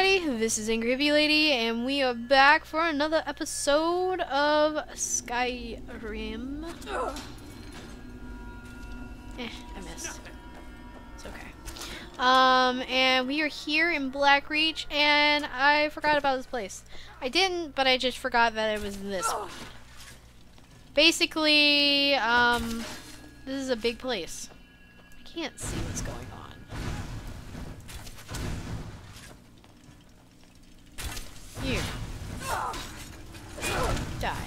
Alrighty, this is AngryHippieLady, and we are back for another episode of Skyrim. I missed. It's okay. And we are here in Blackreach, and I forgot about this place. I didn't, but I just forgot that it was in this one. Basically, this is a big place. I can't see what's going on. You. Die.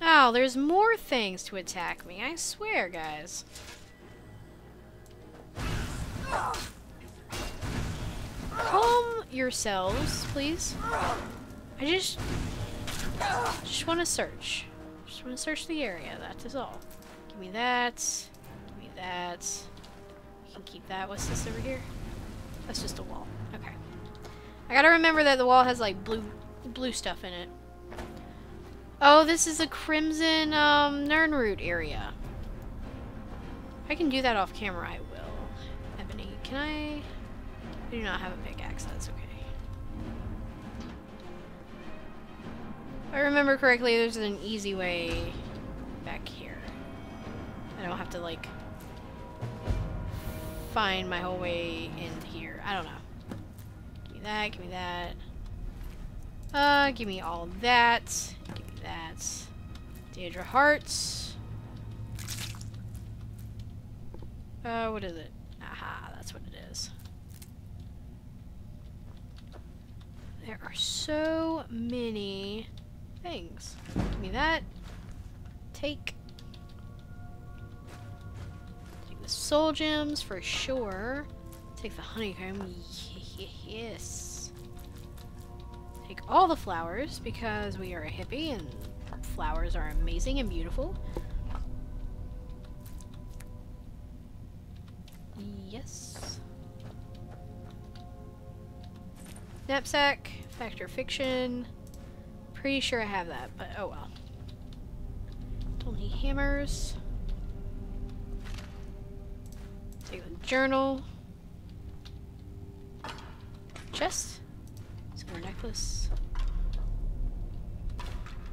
Oh, there's more things to attack me, I swear, guys. Calm yourselves, please. I just want to search. Just want to search the area, that is all. Give me that. Give me that. You can keep that. What's this over here? That's just a wall. Okay. I gotta remember that the wall has like blue stuff in it. Oh, this is a crimson Nirnroot area. If I can do that off camera, I will. Ebony, can I? I do not have a pickaxe, that's okay. If I remember correctly, there's an easy way back here. I don't have to like find my whole way in here. I don't know. Give me that, give me that. Give me all that. Give me that. Daedra hearts. What is it? Aha, that's what it is. There are so many things. Give me that. Take the soul gems for sure. Take the honeycomb, yes. Take all the flowers, because we are a hippie and flowers are amazing and beautiful. Yes. Knapsack, fact or fiction. Pretty sure I have that, but oh well. Don't need hammers. Take the journal. Chest, silver necklace,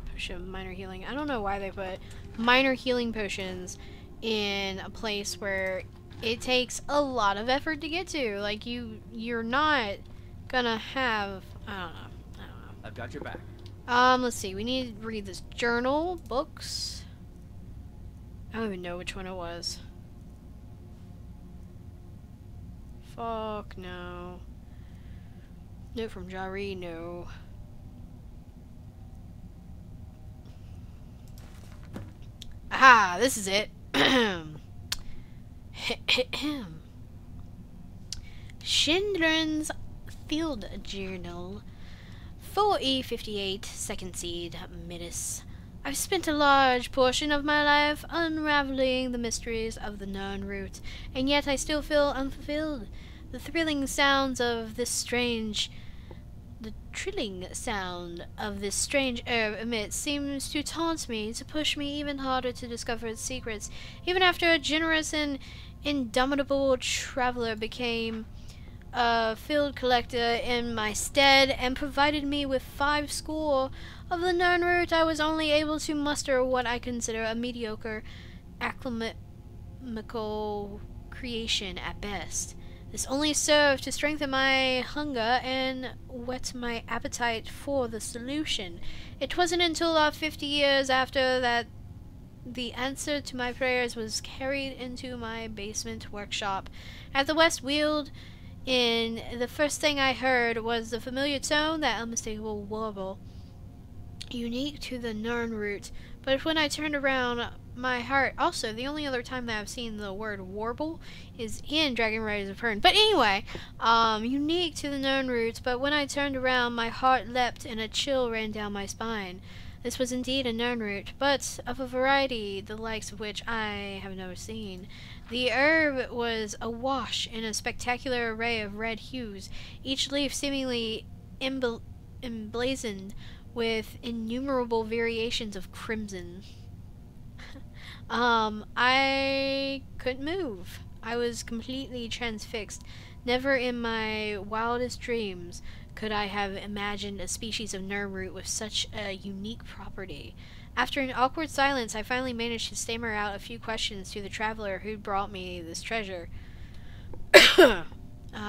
potion of minor healing. I don't know why they put minor healing potions in a place where it takes a lot of effort to get to. Like you're not gonna have. I don't know. I've got your back. Let's see. We need to read this journal, books. I don't even know which one it was. Fuck no. Note from Jari, no. Aha, this is it. Shindran's Field Journal. 4E58, Second Seed, Midis. I've spent a large portion of my life unraveling the mysteries of the Nirnroot, and yet I still feel unfulfilled. The trilling sound of this strange herb emits seems to taunt me, to push me even harder to discover its secrets, even after a generous and indomitable traveler became a field collector in my stead and provided me with 5 score of the Nirnroot. I was only able to muster what I consider a mediocre acclimacal creation at best. This only served to strengthen my hunger and whet my appetite for the solution. It wasn't until 50 years after that the answer to my prayers was carried into my basement workshop at the West Weald Inn. The first thing I heard was the familiar tone, that unmistakable warble, unique to the Nirnroot. But when I turned around, my heart. Also, the only other time that I've seen the word warble is in Dragon Riders of Herne. But anyway, unique to the Nirnroot, but when I turned around, my heart leapt and a chill ran down my spine. This was indeed a Nirnroot, but of a variety the likes of which I have never seen. The herb was awash in a spectacular array of red hues, each leaf seemingly emblazoned with innumerable variations of crimson. I couldn't move. I was completely transfixed, Never in my wildest dreams could I have imagined a species of Nirnroot with such a unique property. After an awkward silence, I finally managed to stammer out a few questions to the traveler who brought me this treasure.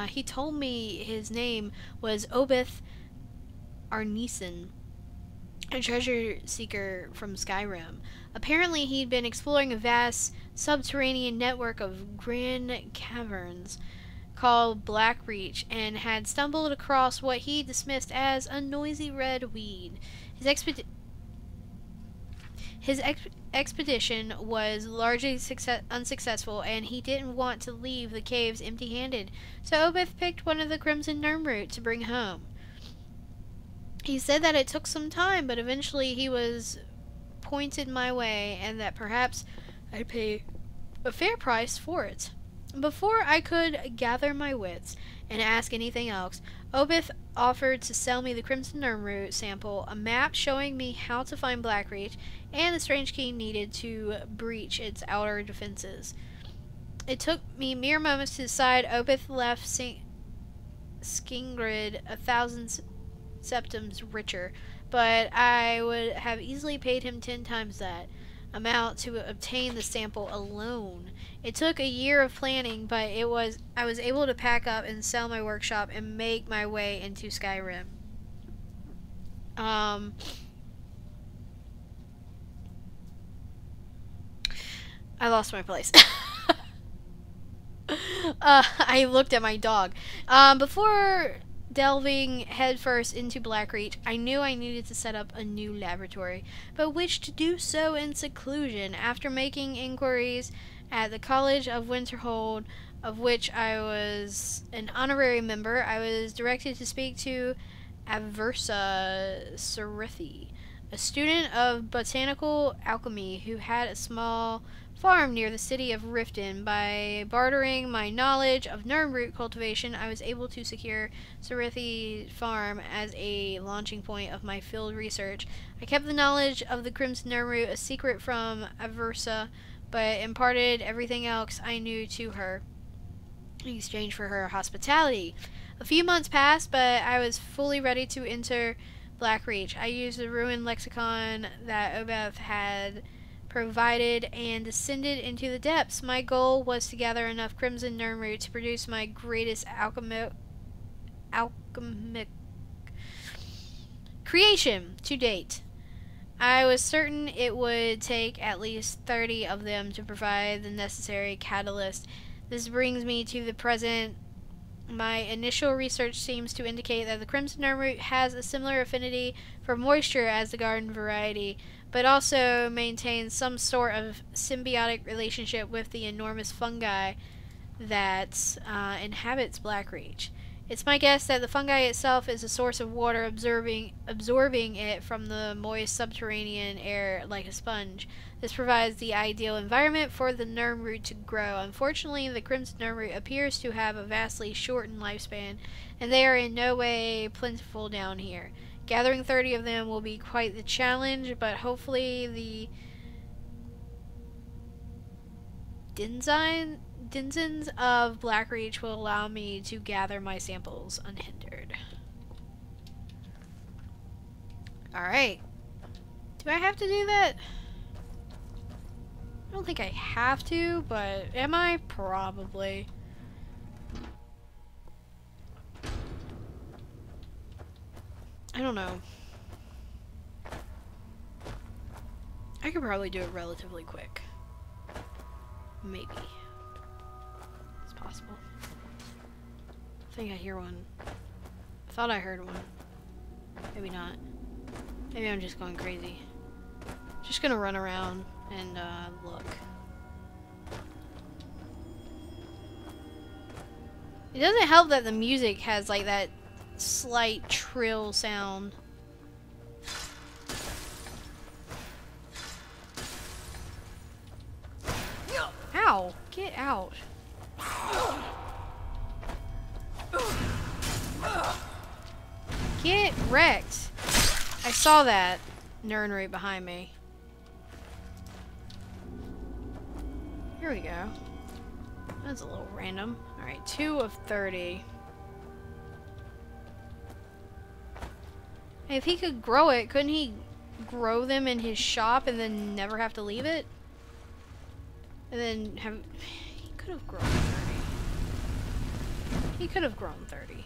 He told me his name was Obeth Arneson, a treasure seeker from Skyrim. Apparently, he'd been exploring a vast subterranean network of grand caverns called Blackreach and had stumbled across what he dismissed as a noisy red weed. His expedition was largely unsuccessful, and he didn't want to leave the caves empty-handed, so Obeth picked one of the Crimson Nirnroot to bring home. He said that it took some time, but eventually he was pointed my way, and that perhaps I'd pay a fair price for it. Before I could gather my wits and ask anything else, Obeth offered to sell me the Crimson Nirnroot sample, a map showing me how to find Blackreach, and the strange key needed to breach its outer defenses. It took me mere moments to decide. Obeth left Skingrad 1,000 septums richer, but I would have easily paid him 10 times that amount to obtain the sample alone. It took a year of planning, but I was able to pack up and sell my workshop and make my way into Skyrim. I lost my place. I looked at my dog. Before delving headfirst into Blackreach, I knew I needed to set up a new laboratory, but wished to do so in seclusion. After making inquiries at the College of Winterhold, of which I was an honorary member, I was directed to speak to Avrusa Sarethi, a student of botanical alchemy who had a small farm near the city of Riften. By bartering my knowledge of Nirnroot cultivation, I was able to secure Sarethi Farm as a launching point of my field research. I kept the knowledge of the Crimson Nirnroot a secret from Avrusa, but imparted everything else I knew to her in exchange for her hospitality. A few months passed, but I was fully ready to enter Blackreach. I used the ruined lexicon that Obeth had provided and descended into the depths. My goal was to gather enough Crimson Nirnroot to produce my greatest alchemic creation to date. I was certain it would take at least 30 of them to provide the necessary catalyst. This brings me to the present. My initial research seems to indicate that the Crimson Nirnroot has a similar affinity for moisture as the garden variety, but also maintains some sort of symbiotic relationship with the enormous fungi that inhabits Blackreach. It's my guess that the fungi itself is a source of water, absorbing it from the moist subterranean air like a sponge. This provides the ideal environment for the Nirnroot to grow. Unfortunately, the Crimson Nirnroot appears to have a vastly shortened lifespan, and they are in no way plentiful down here. Gathering 30 of them will be quite the challenge, but hopefully the denizens of Blackreach will allow me to gather my samples unhindered. Alright. Do I have to do that? I don't think I have to, but am I? Probably. I don't know. I could probably do it relatively quick. Maybe. Possible. I think I hear one. I thought I heard one. Maybe not. Maybe I'm just going crazy. Just gonna run around and look. It doesn't help that the music has like that slight trill sound. Ow! Get out! Get wrecked! I saw that Nirnroot behind me. Here we go. That's a little random. Alright, 2 of 30. If he could grow it, couldn't he grow them in his shop and then never have to leave it? And then have... He could have grown 30. He could have grown 30.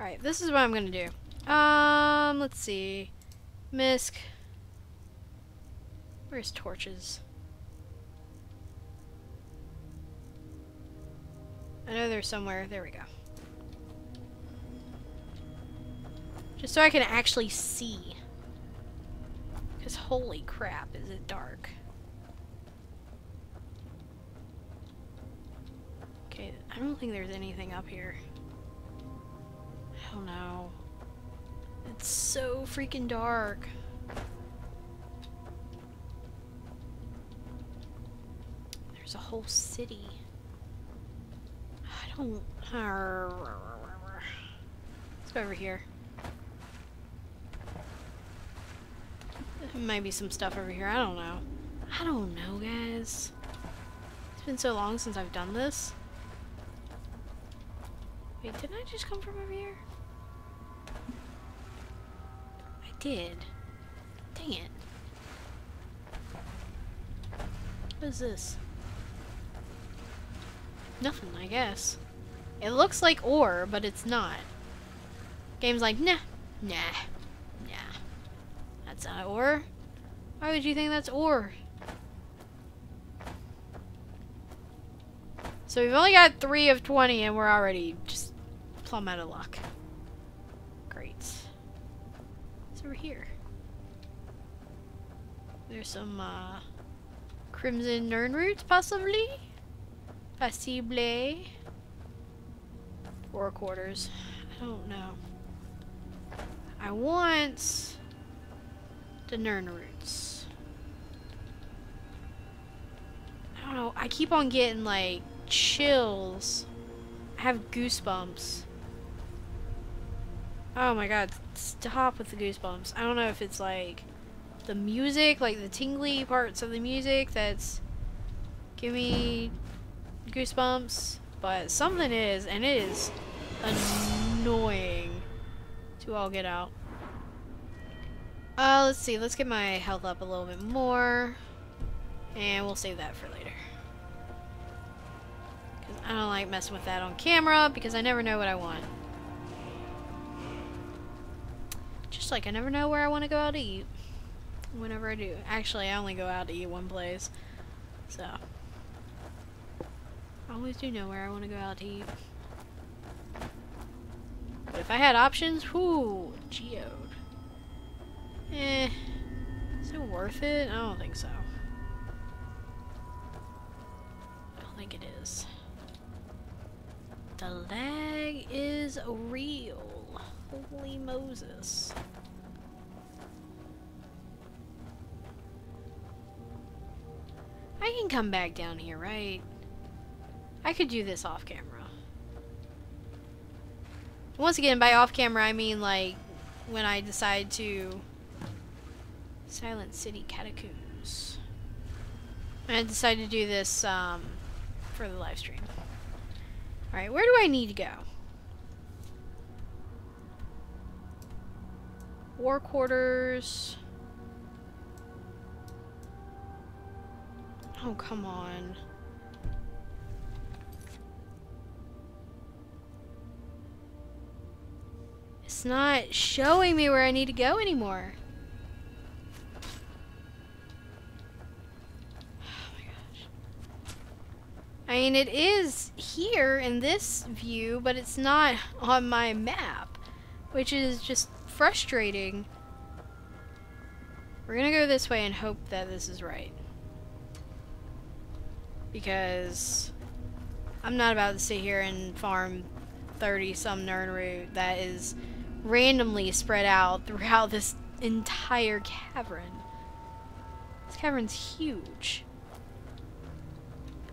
Alright, this is what I'm gonna do. Let's see. Misk. Where's torches? I know they're somewhere. There we go. Just so I can actually see. Because holy crap, is it dark. Okay, I don't think there's anything up here. Hell no. It's so freaking dark. There's a whole city. I don't... Let's go over here. There might be some stuff over here. I don't know. I don't know, guys. It's been so long since I've done this. Wait, didn't I just come from over here? I did. Dang it. What is this? Nothing, I guess. It looks like ore, but it's not. Game's like, nah. That's not ore. Why would you think that's ore? So we've only got 3 of 20 and we're already just plumb out of luck. Great. So we're here. There's some crimson Nirnroot, possibly? Possible. Or quarters. I don't know. I want the Nirnroots. I don't know. I keep on getting like chills. I have goosebumps. Oh my god, stop with the goosebumps. I don't know if it's like the music, like the tingly parts of the music that's giving me goosebumps, but something is, and it is annoying to all get out. Let's see, let's get my health up a little bit more, and we'll save that for later. I don't like messing with that on camera because I never know what I want. Just like I never know where I want to go out to eat. Whenever I do. Actually, I only go out to eat one place. So. I always do know where I want to go out to eat. But if I had options, whoo, geode. Eh. Is it worth it? I don't think so. I don't think it is. The lag is real. Holy Moses. I can come back down here, right? I could do this off camera. Once again, by off camera, I mean like when I decide to... Silent City Catacombs. I decided to do this for the live stream. Alright, where do I need to go? War quarters. Oh, come on. It's not showing me where I need to go anymore. I mean, it is here in this view, but it's not on my map, which is just frustrating. We're gonna go this way and hope that this is right. Because I'm not about to sit here and farm 30-some Nirnroot that is randomly spread out throughout this entire cavern. This cavern's huge.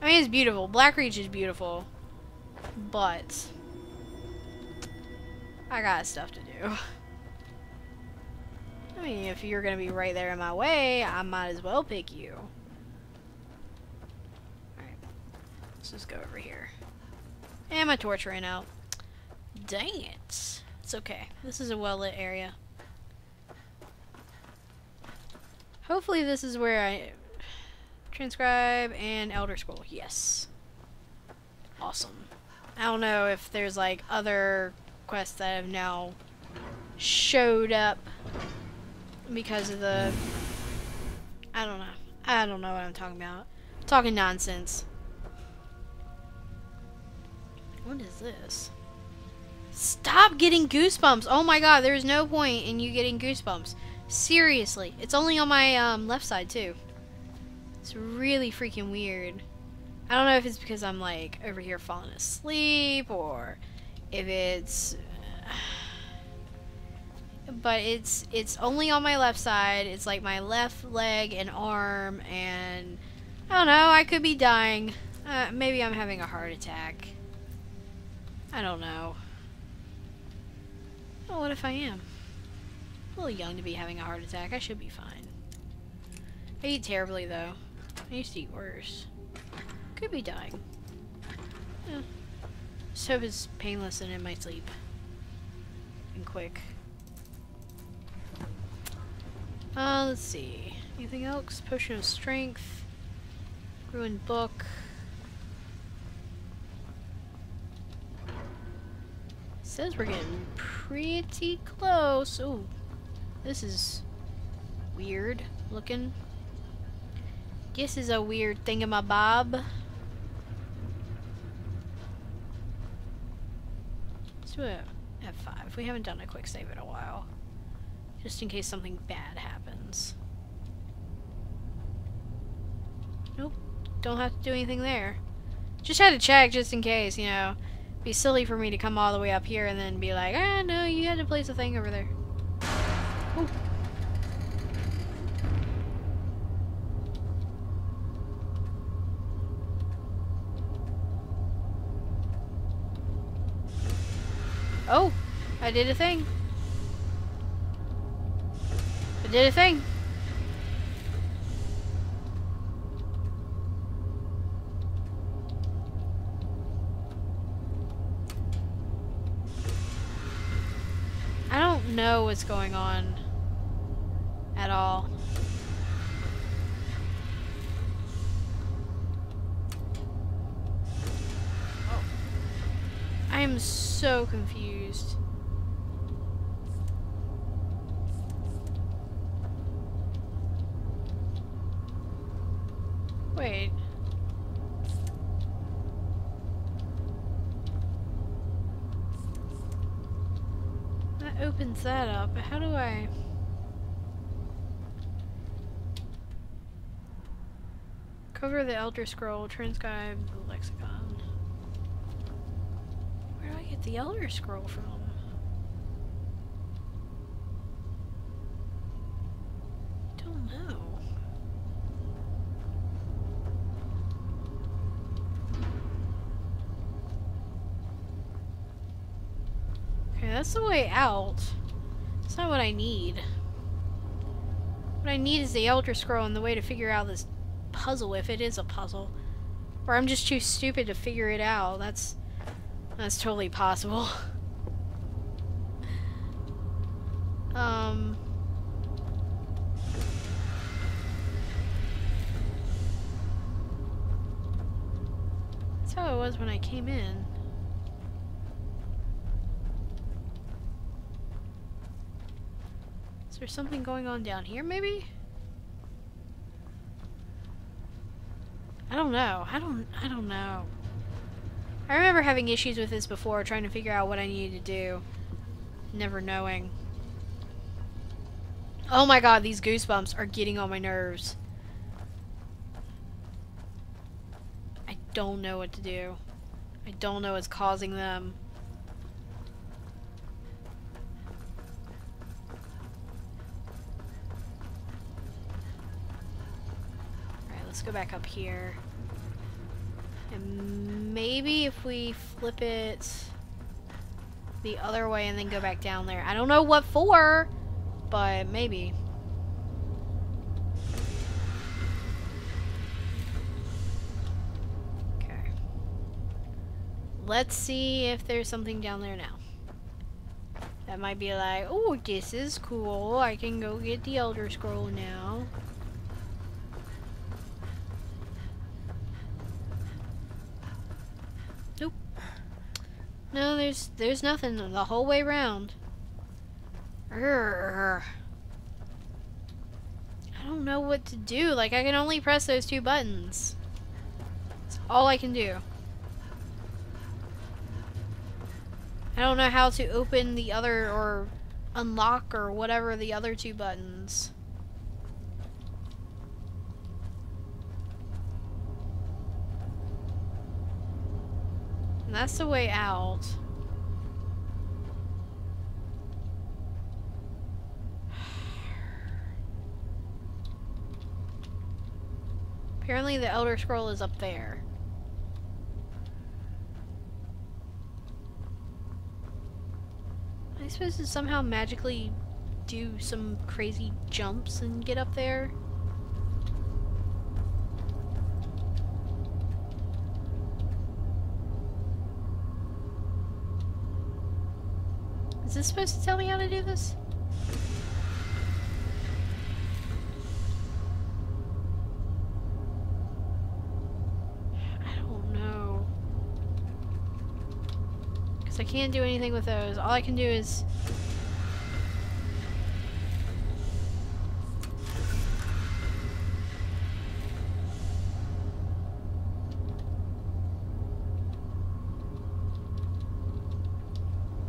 I mean, it's beautiful. Blackreach is beautiful. But I got stuff to do. I mean, if you're gonna be right there in my way, I might as well pick you. Alright. Let's just go over here. And my torch ran out. Dang it. It's okay. This is a well-lit area. Hopefully this is where I... transcribe and Elder Scroll. Yes. Awesome. I don't know if there's like other quests that have now showed up because of the... I don't know. I don't know what I'm talking about. I'm talking nonsense. What is this? Stop getting goosebumps! Oh my god, there's no point in you getting goosebumps. Seriously. It's only on my left side too. It's really freaking weird. I don't know if it's because I'm like over here falling asleep or if it's... but it's only on my left side. It's like my left leg and arm, and I don't know, I could be dying. Maybe I'm having a heart attack. I don't know. Well, what if I am? I'm a little young to be having a heart attack. I should be fine. I eat terribly though. I used to eat worse. Could be dying. Yeah. Just hope it's painless and in my sleep. And quick. Let's see. Anything else? Potion of Strength. Ruined Book. Says we're getting pretty close. Ooh. This is weird looking. This is a weird thingamabob. Let's do a F5. We haven't done a quick save in a while. Just in case something bad happens. Nope. Don't have to do anything there. Just had to check just in case, you know. It'd be silly for me to come all the way up here and then be like, ah, no, you had to place a thing over there. Ooh. Oh! I did a thing. Did a thing. I don't know what's going on at all. Oh. I am so confused. Wait. That opens that up. How do I... cover the Elder Scroll, transcribe the lexicon. Where do I get the Elder Scroll from? That's the way out. That's not what I need. What I need is the Elder Scroll and the way to figure out this puzzle, if it is a puzzle. Or I'm just too stupid to figure it out. That's totally possible. That's how it was when I came in. There's something going on down here, maybe? I don't know. I don't know. I remember having issues with this before, trying to figure out what I needed to do. Never knowing. Oh my god, these goosebumps are getting on my nerves. I don't know what to do. I don't know what's causing them. Let's go back up here. And maybe if we flip it the other way and then go back down there. I don't know what for, but maybe. Okay. Let's see if there's something down there now. That might be like, oh, this is cool. I can go get the Elder Scroll now. Nope. No, there's nothing the whole way around. Urgh. I don't know what to do. Like, I can only press those two buttons. That's all I can do. I don't know how to open the other, or unlock, or whatever the other two buttons. And that's the way out. Apparently the Elder Scroll is up there. Am I supposed to somehow magically do some crazy jumps and get up there? Is this supposed to tell me how to do this? I can't do anything with those. All I can do is...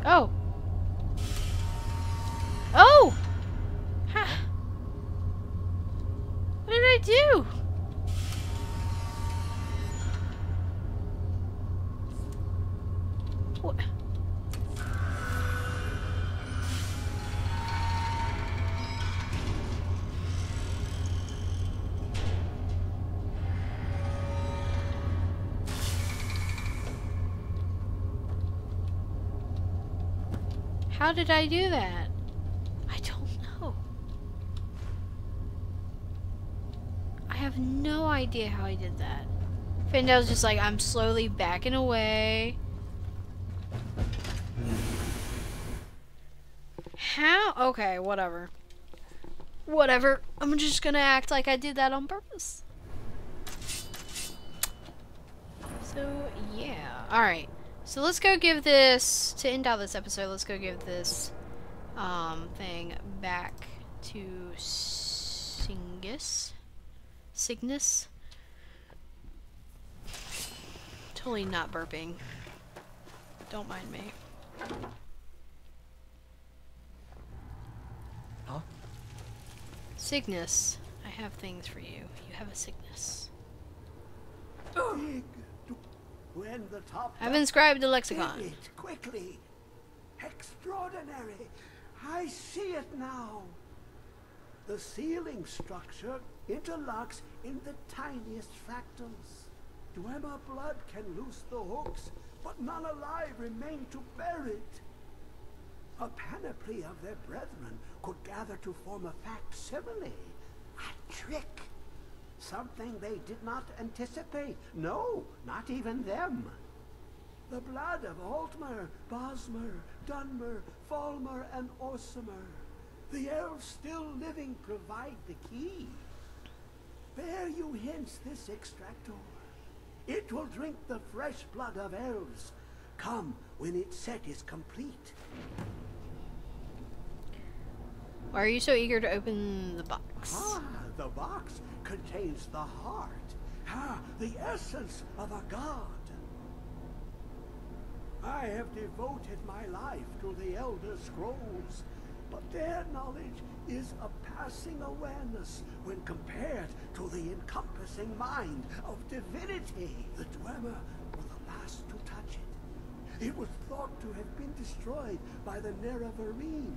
Oh! Oh! Ha! What did I do? What? How did I do that? I don't know. I have no idea how I did that. Findel's just like, I'm slowly backing away. How? Okay, whatever. Whatever. I'm just gonna act like I did that on purpose. So, yeah. Alright. So let's go give this, to end out this episode, let's go give this thing back to Cygnus. Totally not burping. Don't mind me. Huh? Cygnus, I have things for you. You have a Cygnus. When the top I've inscribed the lexicon. It quickly. Extraordinary. I see it now. The sealing structure interlocks in the tiniest fractals. Dwemer blood can loose the hooks, but none alive remain to bear it. A panoply of their brethren could gather to form a facsimile, a trick. Something they did not anticipate. No, not even them. The blood of altmer, bosmer, dunmer, falmer, and orsomer. The elves still living provide the key. Bear you hence this extractor. It will drink the fresh blood of elves. Come when its set is complete. Why are you so eager to open the box? Ah, the box contains the heart, the essence of a god. I have devoted my life to the Elder Scrolls, but their knowledge is a passing awareness when compared to the encompassing mind of divinity. The Dwemer were the last to touch it. It was thought to have been destroyed by the Nerevarine,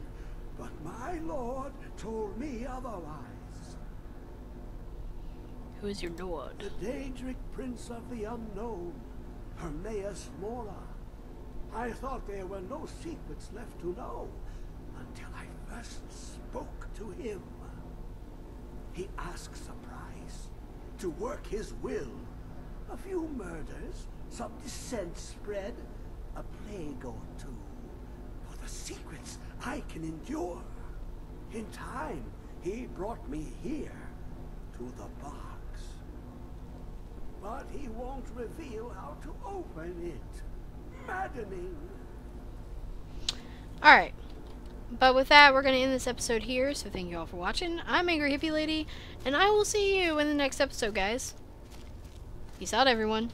but my lord told me otherwise. Who is your lord? The Daedric Prince of the Unknown, Hermaeus Mora. I thought there were no secrets left to know until I first spoke to him. He asks a price to work his will, A few murders, some dissent spread, a plague or two. For the secrets I can endure. In time, he brought me here, to the box. But he won't reveal how to open it. Maddening. Alright. But with that, we're going to end this episode here, so thank you all for watching. I'm AngryHippieLady, and I will see you in the next episode, guys. Peace out, everyone.